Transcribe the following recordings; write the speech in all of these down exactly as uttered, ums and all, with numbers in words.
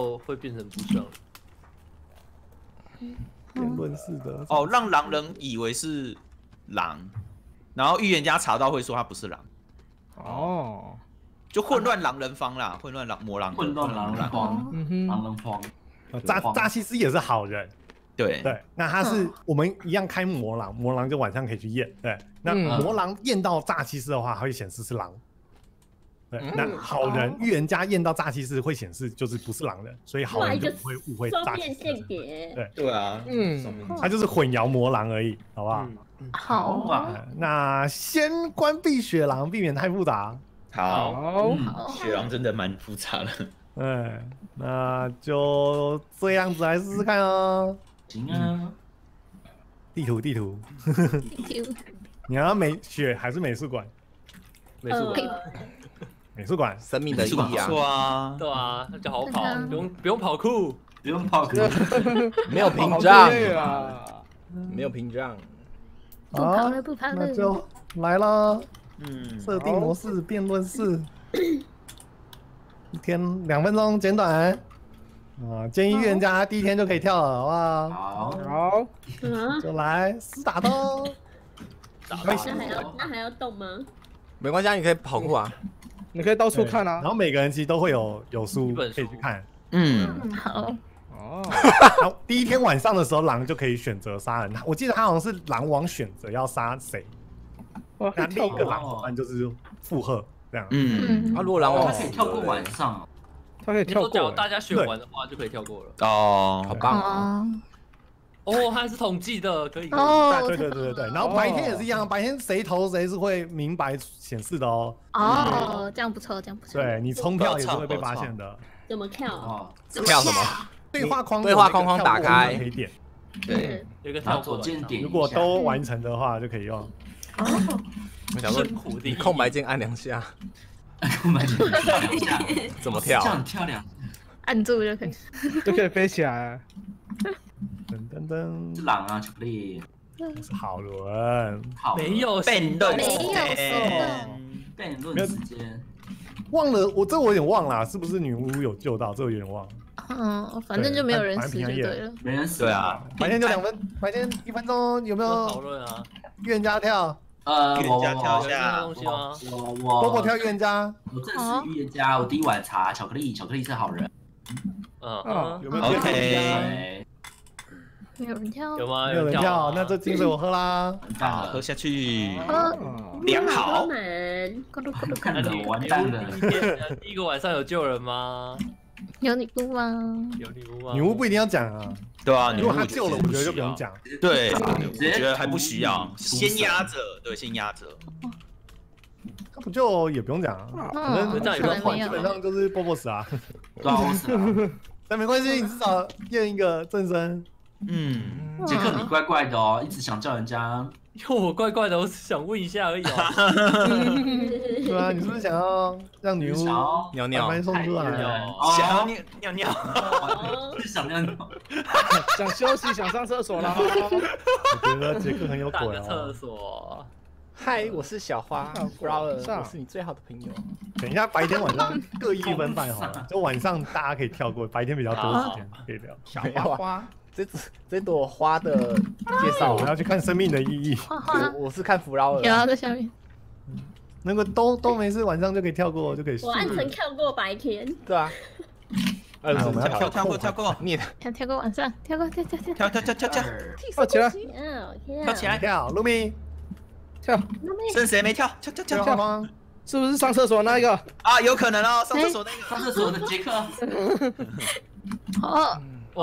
后会变成不像辩论式的哦，让狼人以为是狼，然后预言家查到会说他不是狼。哦，就混乱狼人方啦，混乱狼魔狼，混乱狼人方，狼人方。扎扎西斯也是好人，对对。那他是我们一样开魔狼，魔狼就晚上可以去验。对，那魔狼验到扎西斯的话，它会显示是狼。 对，那好人预言家验到诈欺师会显示就是不是狼人，所以好人就不会误会诈欺师。对对啊，嗯，他就是混淆魔狼而已，好不好？好啊，那先关闭雪狼，避免太复杂。好，雪狼真的蛮复杂的。嗯，那就这样子来试试看哦。行啊，地图地图，地图，你要美雪还是美术馆？美术馆。 美术馆，生命的意义啊！对啊，那就好跑，不用不用跑酷，不用跑酷，没有屏障，没有屏障。不跑了，不跑了，那就来啦。嗯，设定模式，辩论室，一天两分钟简短。啊，建议预言家第一天就可以跳了，好不好？好，好，就来死打斗。那还要那还要动吗？没关系，你可以跑酷啊。 你可以到处看啊，然后每个人其实都会有有书可以去看。嗯，好。哦。然后第一天晚上的时候，狼就可以选择杀人。我记得他好像是狼王选择要杀谁，那另一个狼伙伴就是附和这样。嗯。啊，如果狼王他可以跳过晚上，他可以跳过。假如大家选完的话，就可以跳过了。哦，好棒啊！哦，他是统计的，可以。哦，对对对对对。然后白天也是一样，白天谁投谁是会明白显示的哦。哦，这样不错，这样不错。对你冲票也是会被发现的。怎么跳？哦，跳什么？对话框，对话框框打开，可以点。对，有个跳左键点。如果都完成的话，就可以用。哦，我想问，空白键按两下。空白键按两下，怎么跳？这样跳两，按住就可以，就可以飞起来。 噔噔，是狼啊，巧克力，是好人，没有辩论，没有辩论时间，忘了我这我有点忘了，是不是女巫有救到？这我有点忘。嗯，反正就没有人死就对了，没人死。对啊，白天就两分，白天一分钟有没有讨论啊？预言家跳，呃，预言家跳一下，我我波波跳预言家，我正式预言家，我第一碗茶，巧克力，巧克力是好人。嗯，有没有 ？OK。 有人跳，有吗？有人跳，那这清水我喝啦，好，喝下去，良好。看着我完蛋了。第一个晚上有救人吗？有女巫吗？有女巫吗？女巫不一定要讲啊，对啊，如果他救了，我觉得就不用讲。对，我觉得还不需要，先压着，对，先压着。他不救也不用讲啊，反正基本上就是波波死啊，对啊，但没关系，你至少验一个正身。 嗯，杰克你怪怪的哦，一直想叫人家。哟，我怪怪的，我只想问一下而已哦。对啊，你是不是想要让女巫尿尿？把麦送出来，想要尿尿，是想尿尿，想休息，想上厕所啦。我觉得杰克很有鬼哦。厕所。嗨，我是小花 ，Flower， 我是你最好的朋友。等一下，白天晚上各一分半好了，就晚上大家可以跳过，白天比较多时间可以聊。小花。 这这朵花的介绍，我要去看生命的意义。我我是看弗劳尔，有啊，在下面。那个都都没事，晚上就可以跳过，就可以。我按成跳过白天。对啊。呃，我们要跳跳过跳过，你跳跳过晚上，跳过跳跳跳跳跳跳跳，跳起来，跳起来跳，露米跳，剩谁没跳？跳跳跳跳。 是不是上厕所那一个啊？有可能哦，上厕所那个，上厕所的杰克。哦。 哦，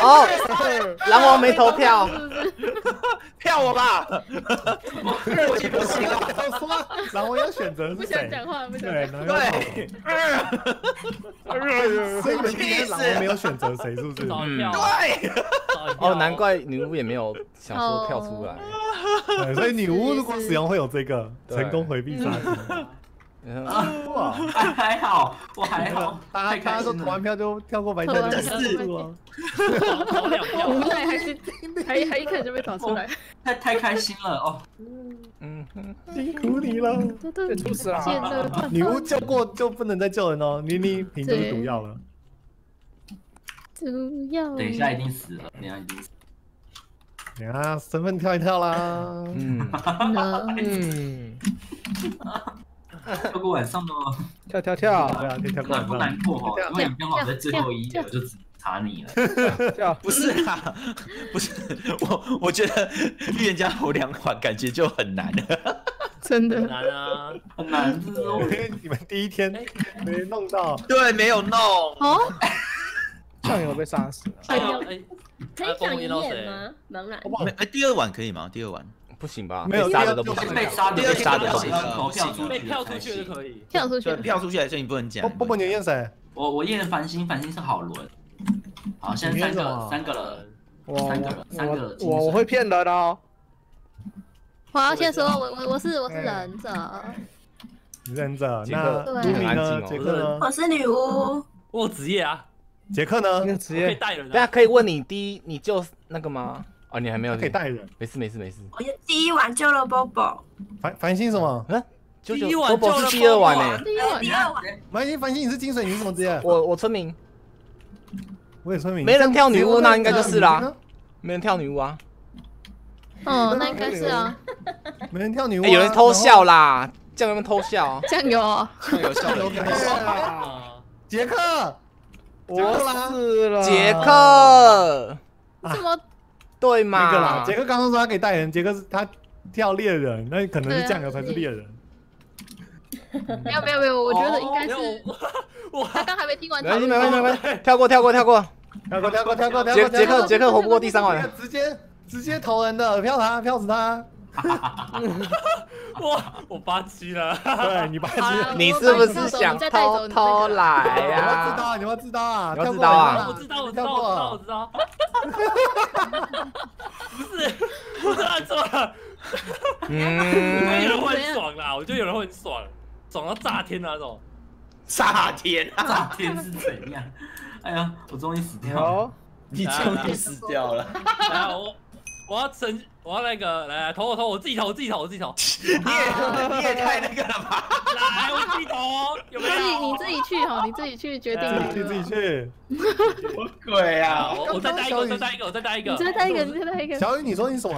哦，狼王没投票，票我吧！二级不行啊！什么？然后要选择是谁？不想讲话，不想讲话。对，二，所以你今天然后没有选择谁，是不是？对。哦，难怪女巫也没有想说跳出来。所以女巫如果使用会有这个成功回避杀机。哇，还好，我还好。大家大家都投完票就跳过白菜的事吗？投两票，无奈还是还还一开始就被找出来，太太开心了哦。嗯嗯，辛苦你了，出事了。女巫救过就不能再救人哦，妮妮瓶就是毒药了。毒药。等一下一定死了，等一下一定死。等下身份跳一跳啦。嗯嗯。 跳过晚上的哦，跳跳跳，对啊，跳跳过。不难过哦，因为你刚好在最后一，我就只查你了。跳不是啊，不是我，我觉得预言家头两款感觉就很难了，真的很难啊，很难。因为你们第一天没弄到，对，没有弄。哦，酱油被杀死了。酱油，可以讲遗言吗？能啊。哎，第二碗可以吗？第二碗。 不行吧？没有杀的都不行，被杀的不行，投票出去，被票出去就可以，票出去，票出去，所以你不能讲。波波，你验谁？我我验繁星，繁星是好轮。好，现在三个，三个人，三个人，三个。我我会骗人哦。我要先说，我我我是我是忍者。忍者，那卢米呢？杰克呢？我是女巫。我职业啊。杰克呢？职业可以带人。大家可以问你，第一，你就那个吗？ 哦，你还没有可以带人，没事没事没事。我第一晚救了 Bobo， 繁繁星什么？嗯，第一晚 Bobo 是第二晚呢，第二晚。繁星繁星，你是金水，你是什么职业？我我村民，我也村民。没人跳女巫，那应该就是啦。没人跳女巫啊。哦，那应该是啊。没人跳女巫，有人偷笑啦，酱油们偷笑。酱油，酱油笑偷笑。杰克，我死了。杰克，怎么？ 对嘛？那个啦，杰克刚刚说他可以带人，杰克是他跳猎人，那可能是酱油才是猎人。没有没有没有，我觉得应该是。他刚还没听完。没关系没关系没关系，跳过跳过跳过跳过跳过跳过。杰杰克杰克活不过第三晚，直接直接投人的，票他票死他。哇，我八七了，对你八七，你是不是想偷偷来呀？你要知道啊，你要知道啊，你要知道啊，我知道我知道我知道。 不是，不是按错了。嗯，我有人会很爽啦，我觉得有人会很爽，爽到炸天那种。炸天，炸天是怎样？哎呀，我终于死掉了！你终于死掉了！然后我我要成，我要那个来投我投我自己投我自己投我自己投。你也你也太那个了吧！来，我自己投哦。有没有？你自己去哈，你自己去决定。自己自己去。 我鬼啊！我再带一个，再带一个，我再带一个，你再带一个，你再带一个。小雨，你说你什么？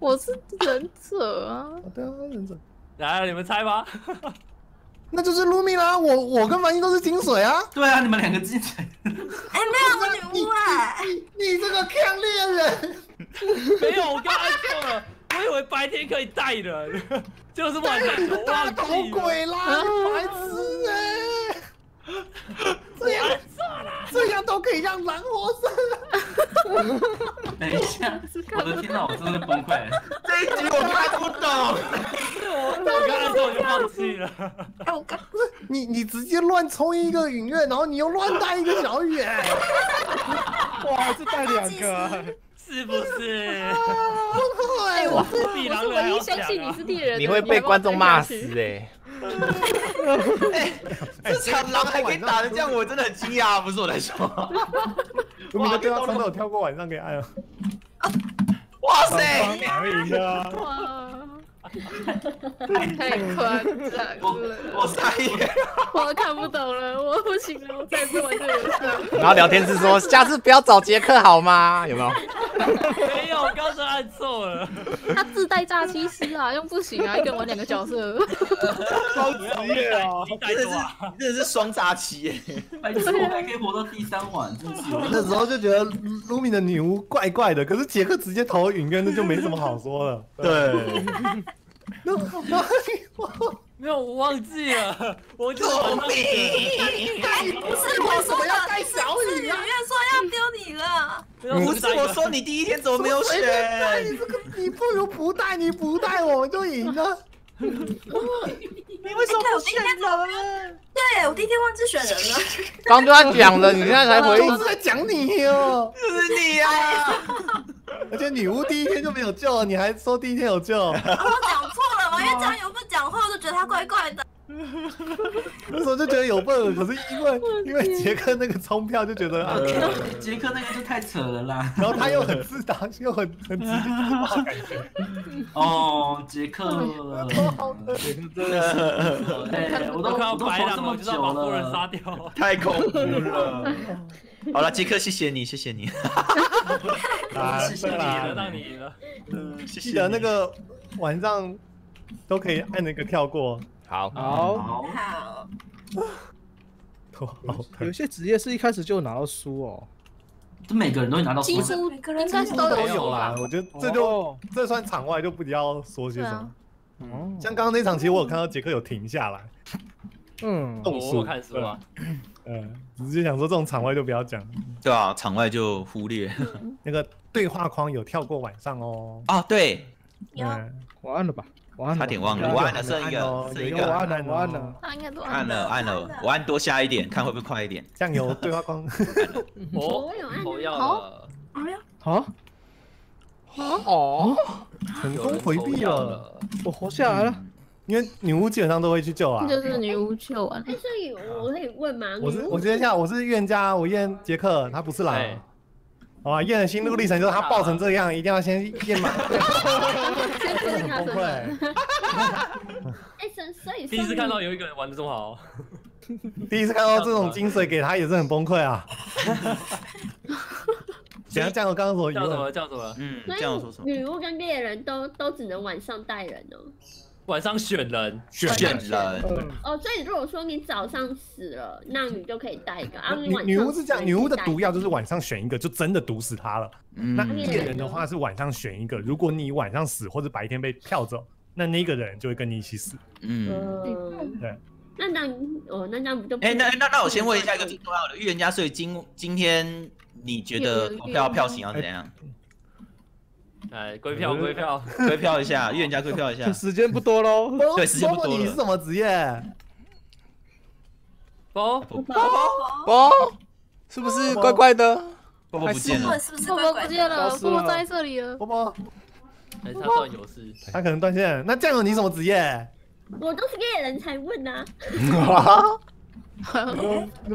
我是忍者啊！对啊，忍者。来，你们猜吧。那就是露米啦！我我跟凡星都是金水啊。对啊，你们两个金水。哎，没有我女巫啊！你这个看猎人。没有，我刚才说了，我以为白天可以带人，就是晚上我忘记。大头鬼啦！白痴哎！ 这样这样都可以让狼活生。等一下，我的天哪，我真的崩溃了！这一集我看不懂，我我刚才我就放弃了。哎，我刚不是你，你直接乱抽一个影院，然后你又乱带一个小雨。哇，是带两个，是不是？哎，我是我唯一相信你是猎人，你会被观众骂死哎。 哎，这场狼还可以打得这样，我真的很惊讶，不是我在说。我们对方真的有跳过晚上给按了。哇塞！太夸张了！我傻眼，我看不懂了，我不行了，我再不玩这游戏。然后聊天是说，下次不要找杰克好吗？有没有？没有，我刚才按错了。他自带诈欺师啊，又不行啊，一个人玩两个角色。超职业啊！真的是，真的是双诈欺耶！白痴，我还可以活到第三晚，真是。那时候就觉得卢米的女巫怪怪的，可是杰克直接投云根，那就没什么好说了。对。 No, no, no, 没有，我忘记了，我就是我忘记了。不是我说要带小雨啊，你说要丢你了。不是我说你第一天怎么没有选？你这个你不如不带，你不带我们就赢了。你为什么不选人？对我第一天忘记选人了。刚对他讲了，你现在才回应，都是在讲你哦，就是你啊。而且女巫第一天就没有救了，你还说第一天有救？我讲错了。 因为张友不讲话，我就觉得他怪怪的。那时候就觉得有笨，可是因为因为杰克那个冲票就觉得啊，杰克那个就太扯了啦。然后他又很自大，又很很直接，感觉。哦，杰克，杰克真的，哎，我都看到白了，我就要把所有人杀掉，太恐怖了。好了，杰克，谢谢你，谢谢你，谢谢你了，让你赢了。记得那个晚上。 都可以按那个跳过，好，好，好，有些职业是一开始就拿到书哦，这每个人都会拿到书，几乎每个人应该都有啦。我觉得这就这算场外，就不要说些什么。嗯，像刚刚那场，其实我有看到杰克有停下来，嗯，动书看书啊，嗯，只是想说这种场外就不要讲，对啊，场外就忽略。那个对话框有跳过晚上哦，啊，对，有，我按了吧。 差点忘了，我按了剩一个，剩一个，我按了，我按了，按了，按了，我按多下一点，看会不会快一点。酱油对话框，我我要了，好，哦，成功回避了，我活下来了，因为女巫基本上都会去救啊，就是女巫救啊。哎，所以我可以问吗？我是我今天下我是预言家，我验杰克，他不是来。 哇！验的心路历程就是他爆成这样，一定要先验满。先确定他真的。哎，所以第一次看到有一个人玩的这么好，第一次看到这种精髓给他也是很崩溃啊。怎样？这样刚刚说叫什么？叫什么？嗯，这样说什么？女巫跟猎人都都只能晚上带人哦。晚上选人，选人。哦，所以如果说你早上死了，那你就可以带一个。啊，女巫是这样，女巫的毒药就是晚上选一个，就真的毒死她了。那猎人的话是晚上选一个，如果你晚上死或者白天被跳走，那那个人就会跟你一起死。嗯，对。那那哦，那那不就……哎，那那那我先问一下一个最重要的预言家，所以今今天你觉得投票票型要怎样？ 哎，归票归票归票一下，预言家归票一下。时间不多喽，对，时间不多了。你是什么职业？包包包，是不是怪怪的？包包不见了，是不是包包不见了？包包在这里了。包包，哎，他断游戏，他可能断线。那酱油你什么职业？我都是猎人才问呐。你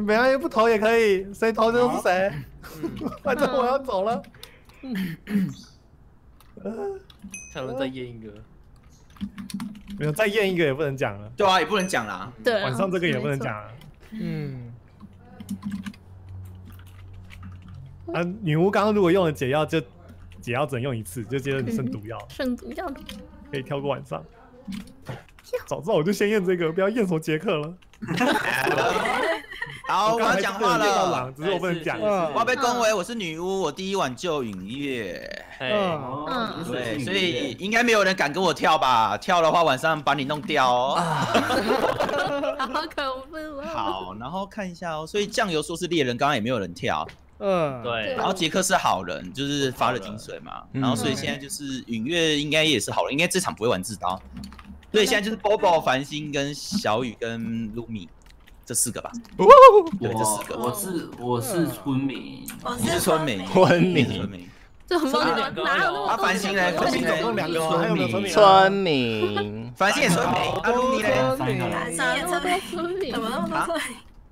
没关系，不投也可以，谁投就是谁。反正我要走了。 才能再验一个，没有再验一个也不能讲了。对啊，也不能讲啦。对，晚上这个也不能讲了。嗯。啊，女巫刚刚如果用了解药，就解药只能用一次，就接着你剩毒药。剩毒药可以跳过晚上。早知道我就先验这个，不要验成杰克了。好，我要讲话了，只是我不能讲。我要被恭维，我是女巫，我第一晚救影夜。嗯，对，所以应该没有人敢跟我跳吧？跳的话，晚上把你弄掉哦。好恐怖啊！好，然后看一下哦。所以酱油说是猎人，刚刚也没有人跳。嗯，对。然后杰克是好人，就是发了金水嘛。然后所以现在就是影月应该也是好人，应该这场不会玩自刀。所以现在就是 Bobo、繁星跟小雨跟露米。 这四个吧，哦，对，这四个，我是我是村民，你是村民，村民，这很多人哪有那么多？啊，繁星嘞，繁星总共两个哦，还有没有村民？村民，繁星也村民，阿露米嘞，繁星也村民，怎么那么多？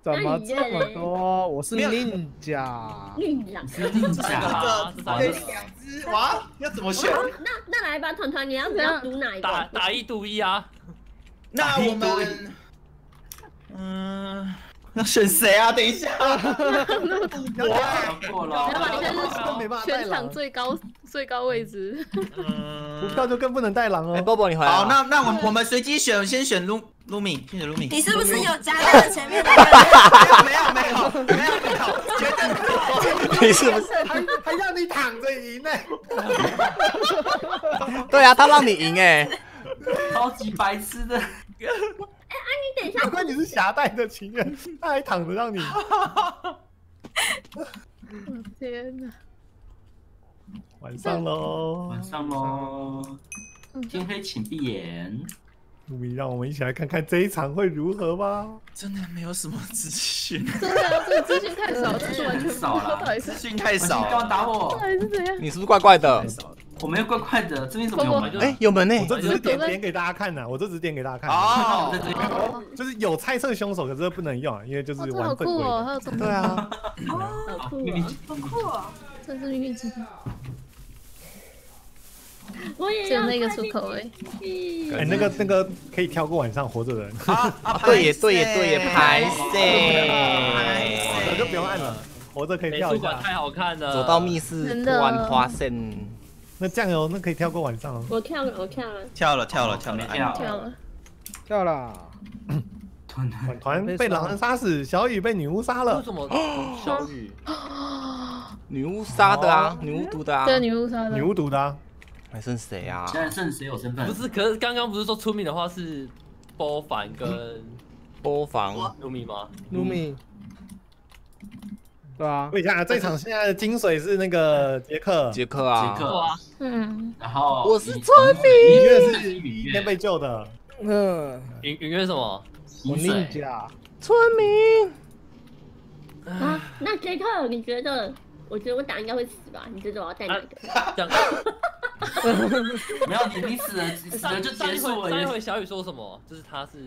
怎么这么多？我是令甲，令甲，令甲，这两只哇，要怎么选？那那来吧，团团，你要不要赌哪一个？打打一赌一啊，那我们。 嗯，那选谁啊？等一下，我过了，老板应该是全场最高最高位置，不跳就更不能带狼了。波波，你回来。好，那那我我们随机选，先选露露米，先选露米。你是不是有加在前面？没有没有没有没有，绝对没有。你是不是还还让你躺着赢呢？对啊，他让你赢哎。超级白痴的。哎、欸、啊，你等一下，难怪你是狭带的情人，他还躺着让你。我天哪！晚上喽！晚上喽！天黑请闭眼。卢米，让我们一起来看看这一场会如何吧。真的没有什么资讯，真的这个资讯太少，资讯完全少了，资讯太少。你干嘛打我？你是不是怪怪的？我没有怪怪的，这边怎么有门？哎，有门呢！我这只是点点给大家看呢，我这只是点给大家看。哦，就是有猜测凶手，可是不能用，因为就是玩犯规。对啊，好酷哦，好酷哦，这是秘籍。 我也就那个出口哎，哎，那个那个可以跳过晚上活着人啊！对也对也对也排队，我就不用按了，活着可以跳一下。美术馆太好看了，走到密室突然发现，那酱油那可以跳过晚上。我跳了，我跳了，跳了跳了跳了跳了跳了。团团团被狼人杀死，小雨被女巫杀了。为什么？小雨，女巫杀的啊，女巫毒的啊，对，女巫杀的，女巫毒的啊。 还剩谁啊？现在剩谁有身份？不是，可是刚刚不是说出名的话是波凡跟波凡卢米吗？卢米，对啊。问一下，这场现在的精髓是那个杰克，杰克啊，杰克啊，嗯。然后我是村民，云月是云月被救的，嗯。云云月什么？我宁家村民。啊，那杰克，你觉得？我觉得我打应该会死吧？你觉得我要带哪个？ 没有你，你死了，死了就结束了。上一回小雨说什么？就是他是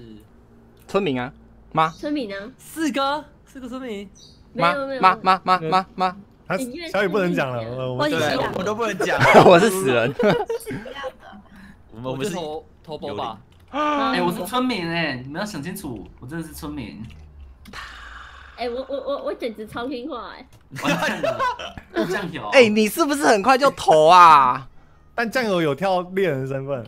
村民啊，妈。村民啊，四个，四个村民。妈妈妈妈妈妈，他小雨不能讲了，我对，我都不能讲，我是死人。我们我们是偷偷包吧？哎，我是村民哎，你们要想清楚，我真的是村民。哎，我我我我简直超听话哎！我酱油，哎，你是不是很快就投啊？ 但酱油有跳猎人身份，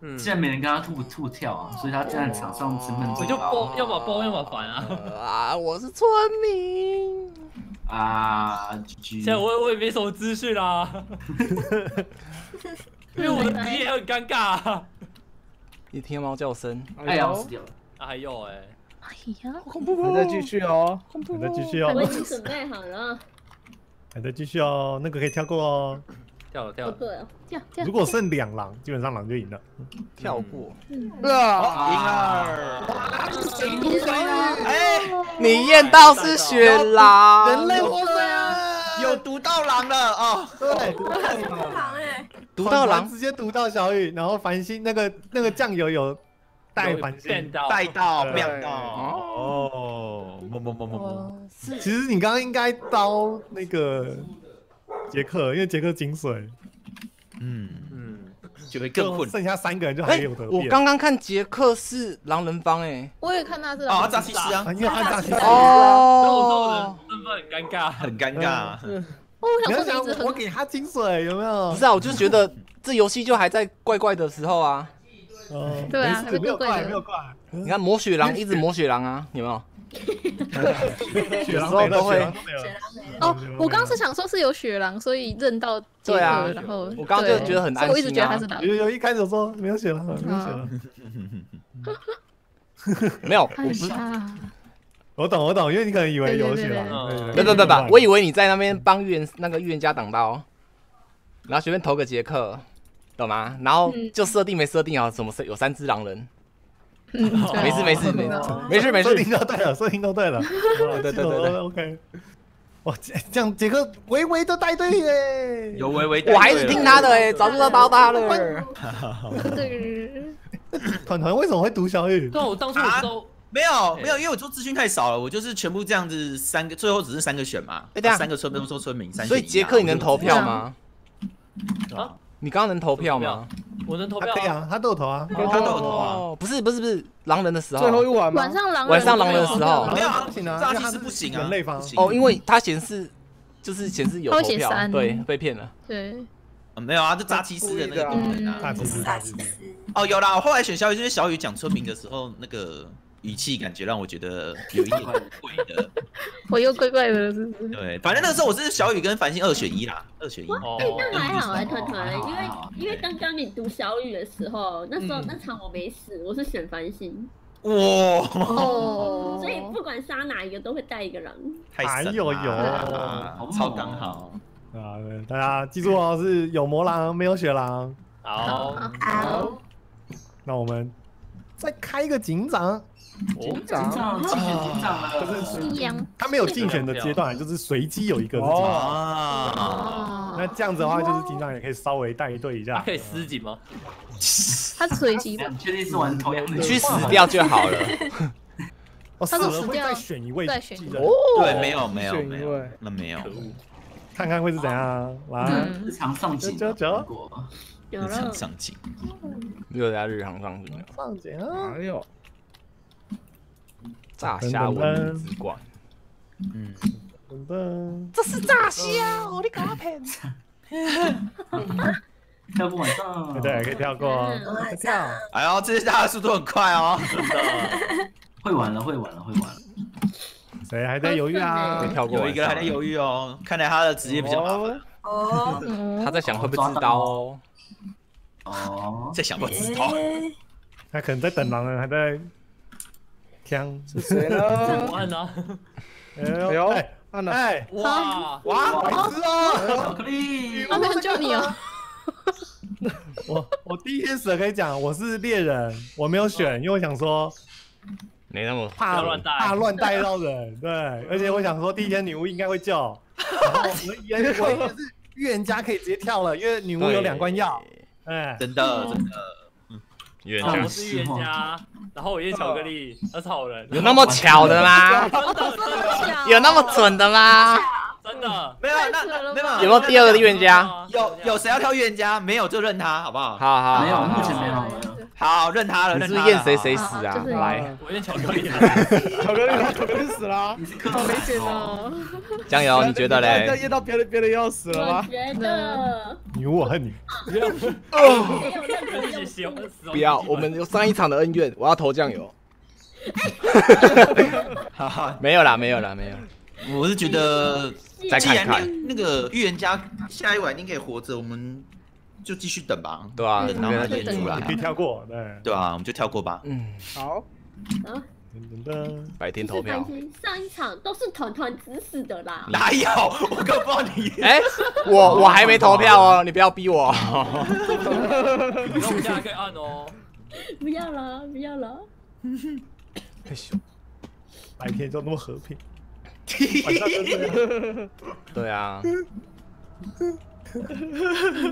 嗯，现在没人跟他吐吐跳啊，所以他现在场上身份最高。我就包，要么包，要么反啊！啊，我是村民啊！现在我我也没什么资讯啦，因为我的职业很尴尬。你听猫叫声，哎呀，死掉了！哎呦哎，哎呀，恐怖！还在继续哦，还在继续哦，我已经准备好了，还在继续哦，那个可以跳过哦。 跳了跳了，如果剩两狼，基本上狼就赢了。跳过，啊，赢了！哎，你验到是雪狼，人类活水啊，有毒到狼了啊！对，毒到狼哎，毒到狼直接毒到小雨，然后繁星那个那个酱油有带繁星带到变到哦，么么么么么。其实你刚刚应该刀那个。 杰克，因为杰克精髓，嗯嗯，就会更混。剩下三个人就还有得。我刚刚看杰克是狼人帮哎，我也看他是啊，诈欺师啊，因为他诈欺师哦，身份很尴尬，很尴尬。哦，我想说，我给他精髓有没有？不是啊，我就觉得这游戏就还在怪怪的时候啊。哦，对啊，没有怪，没有怪。你看魔血狼一直魔血狼啊，有没有？ 雪狼都会哦，我刚是想说是有雪狼，所以认到杰克，然后我刚就觉得很安心，我一直觉得他是狼。有有一开始说没有雪狼，没有雪狼，没有，我不是。我懂我懂，因为你可能以为有雪狼，不不不不，我以为你在那边帮预言那个预言家挡刀，然后随便投个杰克，懂吗？然后就设定没设定好，怎么有三只狼人？ 没事没事没事没事没事，听到对了，收听到对了，对对对 ，OK。哇，这样杰克微微都带队耶，有微微，我还是听他的哎，早就要刀他了。团团为什么会读小雨？对，我当初我都没有没有，因为我做资讯太少了，我就是全部这样子三个，最后只是三个选嘛，三个村民说村民，所以杰克你能投票吗？ 你刚刚能投票吗？我能投票。对啊，他都有投啊，他都有投啊。不是不是不是，狼人的时候。最后一晚吗？晚上狼人。晚上狼人的时候。没有不行啊，诈欺是不行啊。哦，因为他显示就是显示有投票，对，被骗了。对。没有啊，就诈欺师的那个功能啊。诈欺师，诈欺师。哦，有啦，我后来选小雨，因为小雨讲村民的时候，那个语气感觉让我觉得有一点怪的，我又怪怪的，是不是？对，反正那个时候我是小雨跟繁星二选一啦，二选一。哦，那还好哎，团团，因为因为刚刚你读小雨的时候，那时候那场我没死，我是选繁星。哇！所以不管杀哪一个都会带一个狼。哎呦呦，超刚好啊！大家记住哦，是有魔狼没有雪狼。好，好，那我们再开一个警长。 警长，竞选警长了，就是他没有竞选的阶段，就是随机有一个。哦，那这样子的话，就是警长也可以稍微带队一下。可以私警吗？他随机的，确定是玩同样的。你去死掉就好了。哦，死了会再选一位，再选一位。对，没有没有没有，那没有。看看会是怎样来。日常上警，日常上警，又在日常上警。上警啊！哎呦。 炸虾文明之冠，嗯，这是炸虾，我的嘎片，跳不往上，对，可以跳过，跳，哎呦，这些大的速度很快哦，真的，会玩了，会玩了，会玩了，谁还在犹豫啊？跳过，有一个还在犹豫哦，看来他的职业比较麻烦，哦，他在想会不会自刀哦，哦，在想会不会自刀，他可能在等狼人，还在。 枪是谁呢？我按了，哎呦，按了，哎，哇哇，白痴哦，巧克力，他没有救你哦。我我第一天死了可以讲，我是猎人，我没有选，因为我想说没那么怕乱带，怕乱带到人，对，而且我想说第一天女巫应该会救，我以为就是预言家可以直接跳了，因为女巫有两罐药，哎，真的真的。 啊，我是预言家，然后我也巧克力，他是好人。有那么巧的吗？有那么准的吗？真的没有，那没有。有没有第二个预言家？有有谁要跳预言家？没有就认他，好不好？好好，没有，目前没有。好，认他了，认他。你是验谁谁死啊？来，我验巧克力，巧克力，巧克力死了。你是克好危险哦！江瑶，你觉得嘞？要验到别人，别人要死了吗？觉得。女巫，我恨你。 不要，我们有上一场的恩怨，我要投酱油。没有啦，没有啦，没有。我是觉得，再看看那个预言家下一晚应该活着，我们就继续等吧。对啊，等他演出来，可以跳过，对。对啊，我们就跳过吧。嗯，好。啊。白天投票。上一场都是团团指使的啦。哪有？我根本不知道你。哎，我我还没投票哦，你不要逼我。 那我们现在可以按哦，不要了，不要了。太凶，白天就那么和平，对啊。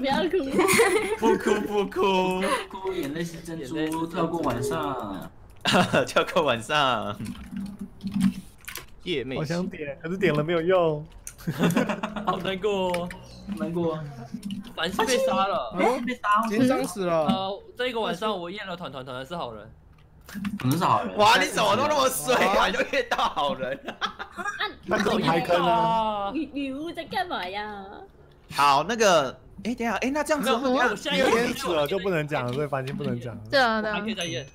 不要哭，不哭不哭，哭眼泪是珍珠，跳过晚上，跳过晚上。夜魅，我想点，可是点了没有用，好难过，难过。 繁星被杀了，被杀，紧张死了。呃，这一个晚上我验了团团，团团是好人，团团是好人。哇，你怎么都那么衰啊？你就验到好人，那狗开坑啊！女女巫在干嘛呀？好，那个，哎，等下，哎，那这样子，我下一天死了就不能讲，所以繁星不能讲。对啊，对啊，还可以再验。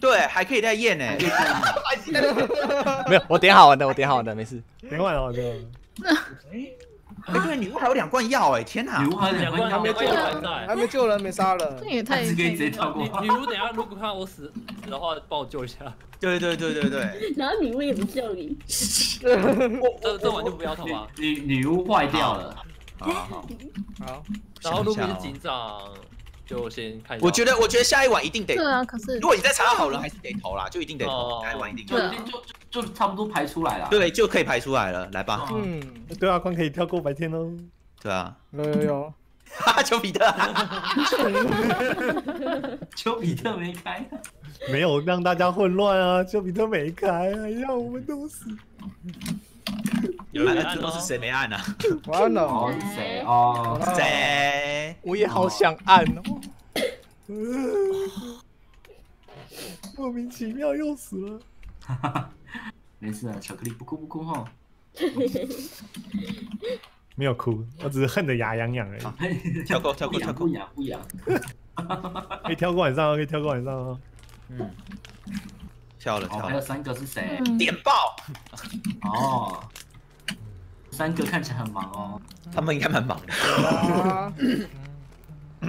对，还可以再验呢。没有，我点好玩的，我点好玩的，没事，点完了就。 哎，对，女巫还有两罐药哎，天哪！女巫还有两罐，还没救人，还没救人，没杀人，这也太……直接直接跳过。女巫，等下如果看我死死的话，帮我救一下。对对对对对。然后女巫也不救你。这这碗就不要投啊！女女巫坏掉了。好好好。然后如果是警长，就先看一下。我觉得，我觉得下一碗一定得。对啊，可是如果你再查到好人，还是得投啦，就一定得投。下一碗一定就就。 就差不多排出来了，对，就可以排出来了，来吧。嗯，对啊，光可以跳过白天哦。对啊，有有有，哈，丘比特，丘比特没开，没有让大家混乱啊，丘比特没开，让我们都死。有人按，都是谁没按啊？我按了，哦，是谁？哦，谁？我也好想按哦，莫名其妙又死了。 没事啊，巧克力不哭不哭哈，没有哭，我只是恨得牙痒痒而已。跳过跳过跳过，不痒不痒。可以跳过晚上，可以跳过晚上哦。嗯，跳了跳了。还有三个是谁？电爆！哦，三个看起来很忙哦。他们应该蛮忙的。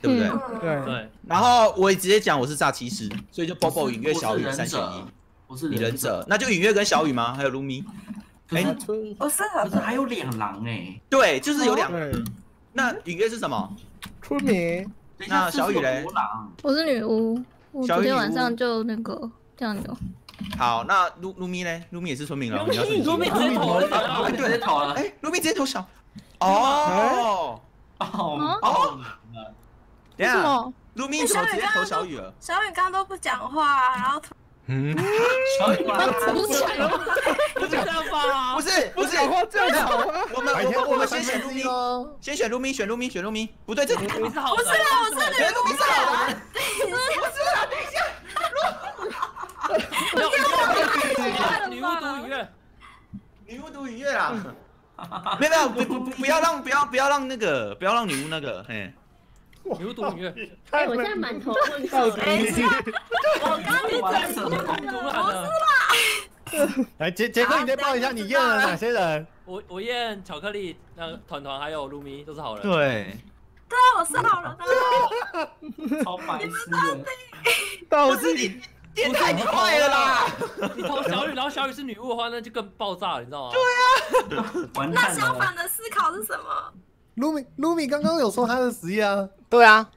对不对？对对。然后我也直接讲我是诈欺师，所以就 Bobo、允月、小雨三选一。我是忍者，那就允月跟小雨吗？还有卢米？哎，不是，不是还有两狼哎。对，就是有两。那允月是什么？村民。那小雨嘞？我是女巫。 我昨天晚上就那个酱油。好，那卢卢米呢？卢米也是村民了。卢米直接投了，直接投了。哎，卢米直接投小。哦哦哦！为什么？卢米怎么直接投小雨了？小雨刚刚都不讲话，然后突嗯，小雨刚刚不讲话，不讲话，不是不是，这样子。我们我我们先选卢米，先选卢米，选卢米，选卢米。不对，这卢米是好的。不是啊，我是觉得卢米是好的。 女巫读雨月，女巫读雨月啦！没有没有，不不不要让不要不要让那个不要让女巫那个，嘿，女巫读雨月。哎，我现在满头问号。哎，我刚你讲什么？不是啦。来，杰杰哥，你再报一下，你验了哪些人？我我验巧克力、那团团还有卢米都是好人。对。 对啊，我是好人啊！超白痴的，导致你变太快了啦！你投小雨，然后小雨是女巫的话，那就更爆炸了，你知道吗？对啊，那相反的思考是什么？卢米，卢米刚刚有说他的实验啊，对啊，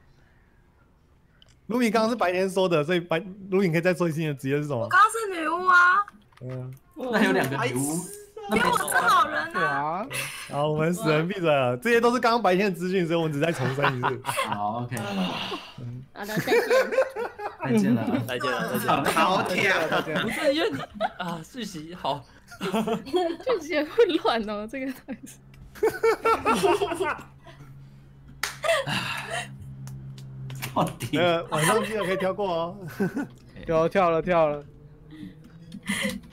卢米刚刚是白天说的，所以白卢米可以再说一次你的职业是什么？我刚刚是女巫啊，嗯，那有两个女巫。 因为我是好人啊！好，我们死人闭嘴了，这些都是刚刚白天的资讯，所以我们只再重申一次。好 ，OK。好的，再见了，再见了，再见了，好甜啊！不是因为你啊，剧情好，剧情会乱哦，这个东西。好甜。呃，晚上记得可以跳过哦。有跳了，跳了。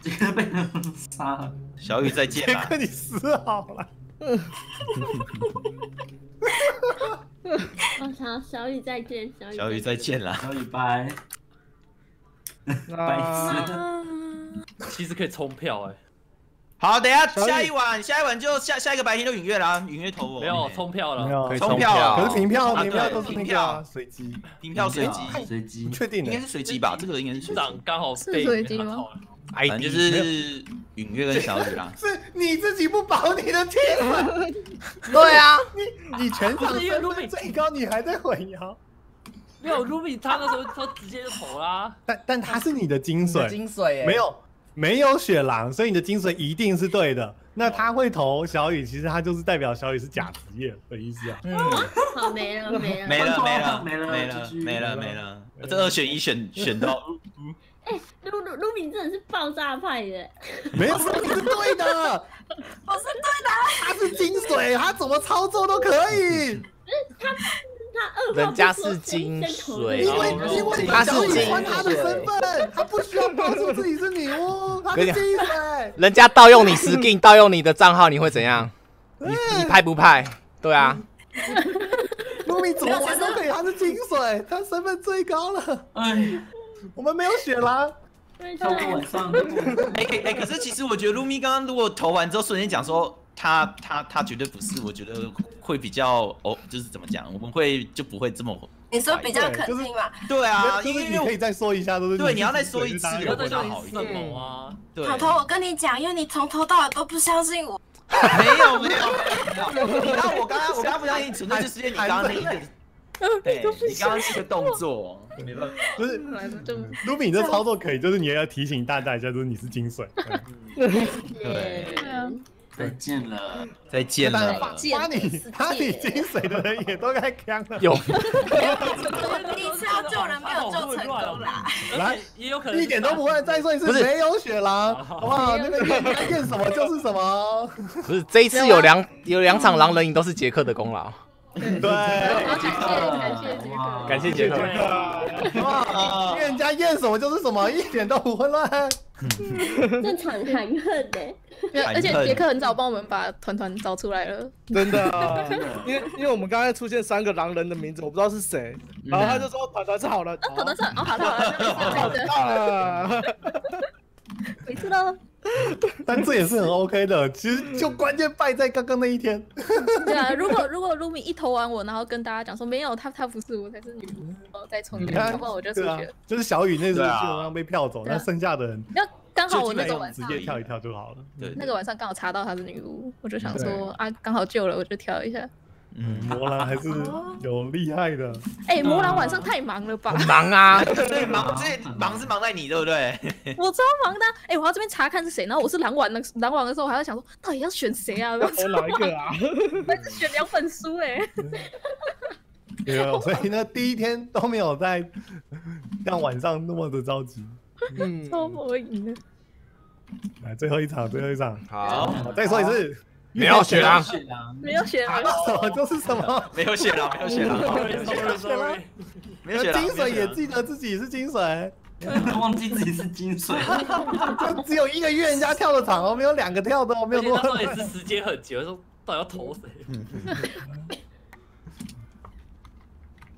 杰克被人杀了，小雨再见啦！杰克，你死好了。我操，小雨再见，小雨。小雨再见啦，小雨拜。白痴。其实可以冲票哎。好，等下下一晚，下一晚就下下一个白天就允月啦，允月投我。没有冲票了，冲票了。可是平票，平票都是平票，随机。平票随机，随机。确定？应该是随机吧？这个应该是随机。刚好被随机吗？ 反正就是允月跟小雨啦，是你自己不保你的天分。对啊，你你全场因为 Ruby 最高，你还在混淆。没有 Ruby， 他那时候他直接就投啦。但但他是你的精髓，精髓没有没有雪狼，所以你的精髓一定是对的。那他会投小雨，其实他就是代表小雨是假职业的意思啊。嗯，好没了没了没了没了没了没了没了没了，这二选一选选到。 哎，卢卢卢米真的是爆炸派的，没有，你是对的，我是对的，他是精髓，他怎么操作都可以。他他二，人家是精髓，因为因为他是喜欢他的身份，他不需要告诉自己是女巫，他是精髓。人家盗用你skin，盗用你的账号，你会怎样？你你派不派？对啊。 卢米怎么玩都可以，他是精髓，他身份最高了。哎。 我们没有血啦，到晚上。哎哎哎，可是其实我觉得露咪刚刚如果投完之后瞬间讲说他他他绝对不是，我觉得会比较哦，就是怎么讲，我们会就不会这么。你说比较肯定嘛？对啊，因为你可以再说一下，都是对，你要再说一次，我会好一点啊。头头，我跟你讲，因为你从头到尾都不相信我。没有没有没有，你知道我刚刚我刚刚不相信你，纯粹就是因为你刚刚那一个。 对，你刚刚是个动作，没办法，不是，卢比你这操作可以，就是你也要提醒大家一下，就是你是精髓。对，再见了，再见了。把你把你金水的人也都该扛了。有，第一次要救人没有救成功啦。来，也有可能一点都不会。再说一次，没有雪狼，好不好？那个验什么就是什么。不是，这一次有两有两场狼人赢都是杰克的功劳。对，感谢杰克，感谢杰克。哇，人家验什么就是什么，一点都不混乱。 正常含恨的，而且杰克很早帮我们把团团找出来了，真的、啊，因为因为我们刚才出现三个狼人的名字，我不知道是谁，然后他就说团团是好人，啊团团是哦好了好了，好了，没事喽，但这也是很 OK 的，其实就关键败在刚刚那一天。对啊，如果如果卢米一投完我，然后跟大家讲说没有他他不是我才是女巫，然后再重一遍，要不然我就出去了。就是小雨那次基本上被票走，那剩下的人要刚好我那个晚上直接跳一跳就好了。对，那个晚上刚好查到她是女巫，我就想说啊刚好救了我就跳一下。嗯，魔狼还是有厉害的。哎，魔狼晚上太忙了吧？很忙啊，对，忙是忙是忙在你对不对？我超忙的。哎，我要这边查看是谁，然后我是狼王的，狼王的时候我还在想说，到底要选谁啊？要选哪一个啊？还是选两本书哎。对啊，所以呢，第一天都没有在像晚上那么的着急。嗯，超魔影的。来，最后一场，最后一场，好，再说一次。 没有血狼，没有血狼，什么就是什么，没有血狼，没有血狼，没有血狼，没有血狼。金水也记得自己是金水，忘记自己是金水，就只有一个月人家跳的场哦，没有两个跳的哦，没有多。到底是时间很久，说到底要投谁？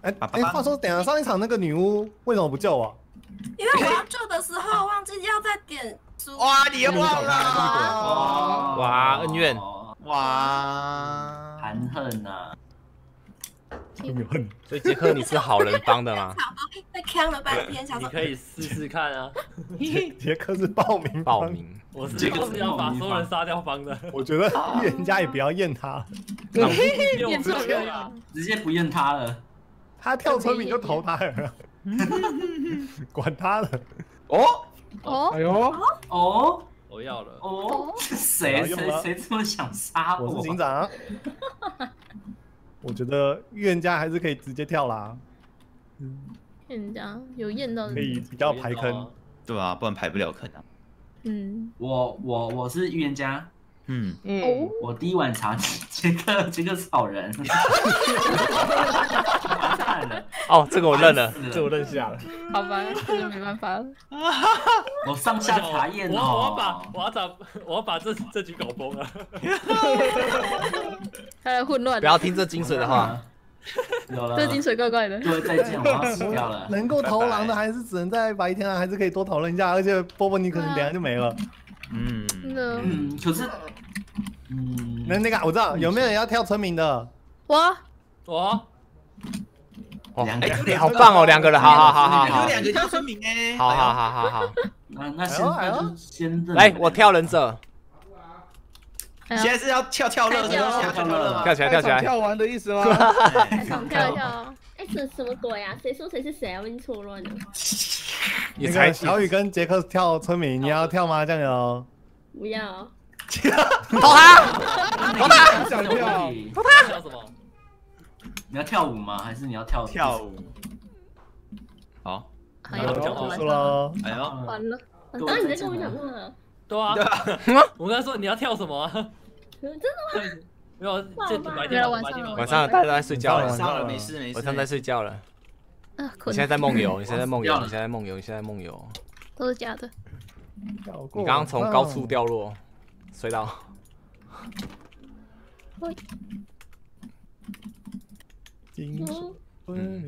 哎哎，话说，等下上一场那个女巫为什么不救我？因为我要救的时候忘记要再点书。哇，你又忘了？哇，恩怨。 哇，含恨呐！有恨，所以杰克你是好人帮的吗？被坑了半天，你可以试试看啊。杰克是报名报名，我是杰克是要把所有人杀掉帮的。我觉得验人家也不要验他，验不了，直接不验他了。他跳村民就投他了，管他了。哦哦，哎呦哦。 我要了哦！谁谁谁这么想杀我？我是警长。我觉得预言家还是可以直接跳啦。嗯，预言家有验到可以比较排坑，对啊，不然排不了坑啊。嗯，我我我是预言家。嗯嗯，我第一晚查杰克杰克是好人。完蛋了！哦，这个我认了，这我认下了。好吧，这就没办法了。我上下查验哦。我我把我要把我要把这这局搞崩了。他来混乱。不要听这金水的话。有了。这金水怪怪的。各位再见，我要死掉了。能够投狼的还是只能在白天啊，还是可以多讨论一下。而且波波你可能等下就没了。 嗯，嗯，可是，嗯，那那个我知道，有没有人要跳村民的？我我，哦，哎，好棒哦，两个人，好好好好好，有两个跳村民哎，好好好好好，那那先先来，我跳忍者，现在是要跳跳乐，跳跳乐，跳起来跳起来，跳完的意思吗？跳跳，哎，什什么鬼呀？谁说谁是谁啊？我已经错乱了。 也才小雨跟杰克跳村民，你要跳吗？酱油？不要。投他！投他！想跳？投他！跳什么？你要跳舞吗？还是你要跳跳舞？好，好，结束了。哎呦，完了！刚刚你在跟我讲话。对啊。我刚才说你要跳什么？真的吗？没有，这白天晚上晚上大家都在睡觉了，晚上没事没事，晚上在睡觉了。 你现在在梦游，你现在梦游，你现在梦游，你现在梦游，都是假的。你刚刚从高处掉落，摔倒。我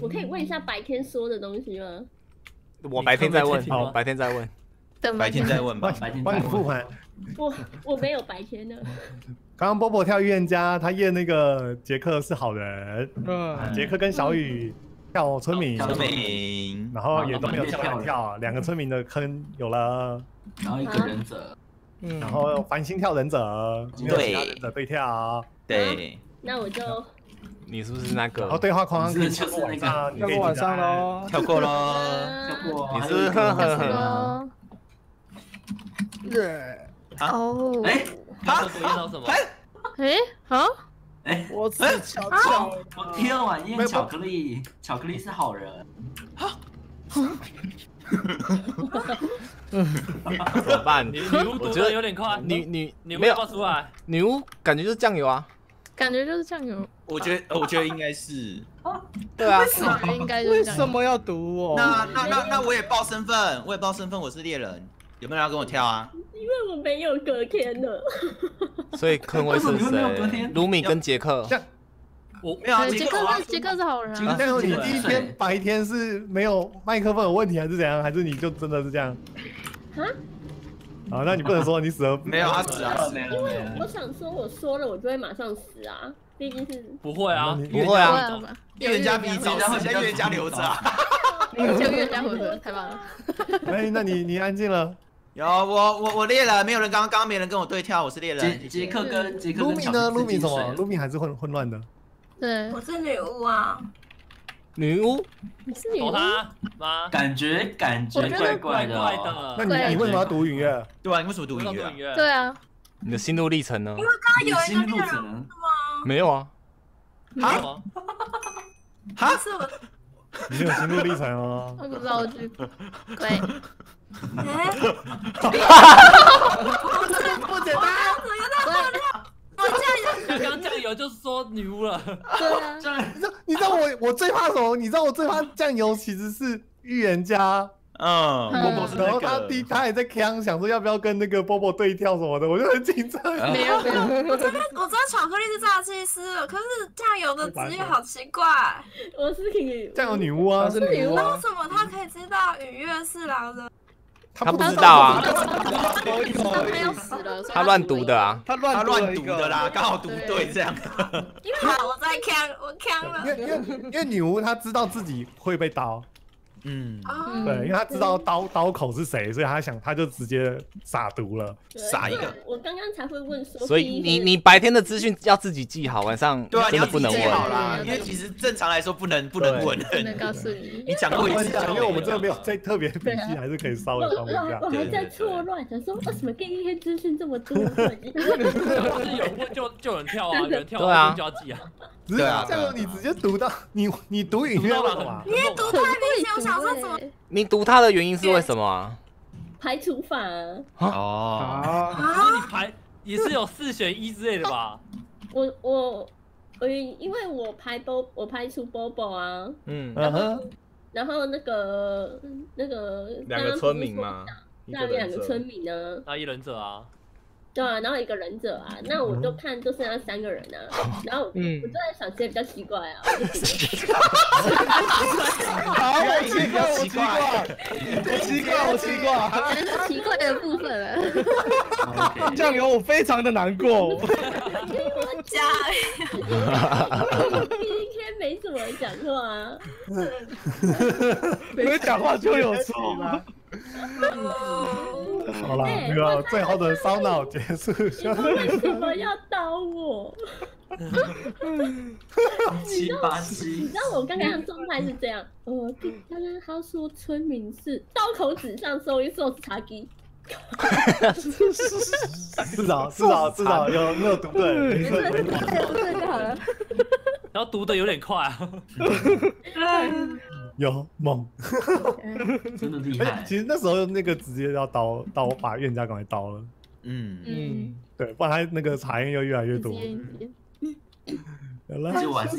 可以问一下白天说的东西吗？我白天再问，好，白天再问，白天再问吧，白天帮你复盘。我我没有白天的。刚刚波波跳预言家，他验那个杰克是好人，嗯，杰克跟小雨。 跳村民，村民，然后也都没有跳跳，两个村民的坑有了，然后一个忍者，然后繁星跳忍者，没有其他忍者对跳，对，那我就，你是不是那个？然后对话框是就是那个，跳过晚上喽，跳过喽，跳过，你是呵呵呵，对，哦，哎，他说烟草什么？哎啊！哎，我吃巧巧，我第二碗烟巧克力，巧克力是好人。啊！怎么办？女巫读的有点快，女女女没有爆出来，女巫感觉就是酱油啊，感觉就是酱油。我觉得，我觉得应该是。对啊，应该为什么要读我？那那那那我也报身份，我也报身份，我是猎人。 有没有人要跟我跳啊？因为我没有隔天的，所以坑位是谁？卢米跟杰克。我没有杰克是杰克是好人。但是你第一天白天是没有麦克风有问题还是怎样？还是你就真的是这样？啊？好，那你不能说你死了。没有啊，死啊，因为我想说我说了我就会马上死啊，毕竟是。不会啊，不会啊，因为人家比你早死，因为人家留着啊。就越加活着，太棒了。哎，那你你安静了。 有我我我猎人，没有人刚刚没人跟我对跳，我是猎人。杰克跟杰克跟小呢？卢米怎么？卢米还是混混乱的。对，我是女巫啊。女巫？你是女巫吗？感觉感觉怪怪的。那你你为什么要读云乐？对啊，你为什么读云乐？对啊。你的心路历程呢？因为刚刚有一个猎人吗？没有啊。啊？哈？是我。你有心路历程哦。我不知道，我去。对。 哎，不简单，我这样，刚刚酱油就是说女巫了。对啊，你知道你知道我我最怕什么？你知道我最怕酱油其实是预言家，嗯，然后他第他也在呛，想说要不要跟那个波波对跳什么的，我就很紧张。没有没有，我真的我知道巧克力是炸鸡师，可是酱油的职业好奇怪。我是女酱油女巫啊，是女巫。为什么他可以知道雨月是狼人？ 他不知道啊，他要死了，他乱读的啊，他乱乱读的啦，刚好读对这样。因为我在看，我看了。因为因为女巫她知道自己会被刀，嗯，对，因为她知道刀刀口是谁，所以她想，她就直接傻读了，傻一个。我刚刚才会问说，所以你你白天的资讯要自己记好，晚上真的不能问啦，因为其实正常来说不能不能问，不能告诉你。你讲过一次，因为我们这个没有在特别笔记，还是可以稍微。 我还在错乱，想说为什么第一天资讯这么多？就是有问就就有人跳啊，有人跳啊，就要记啊。对啊，这个你直接读到你你读影乐了嘛？因为读太明显，我想说怎么？你读它的原因是为什么啊？排除法啊！哦啊！你排也是有四选一之类的吧？我我我因为我排 Bob 我排除 Bobo 啊，嗯，然后。 然后那个那个两个村民嘛，那两个村民呢？那一忍者啊，对啊，然后一个忍者啊，那我就看就剩下三个人啊，然后我就在想谁比较奇怪啊。好，我奇怪，我奇怪，我奇怪，我奇怪，可能是奇怪的部分了。酱油，我非常的难过。我讲，第一天没怎么讲话啊。 没有讲话就有错吗？好了，那个最后的烧脑结束。为什么要刀我？七八七，你知道我刚刚的状态是这样，我刚刚他说村民是刀口指上搜一搜茶几。 至少至少至少有没有读对？没错没错，读对就好了。然后读的有点快啊。有猛，真的厉害。其实那时候那个直接要刀刀把冤家赶快刀了。嗯嗯，对，不然他那个茶烟又越来越多。好了，就完事。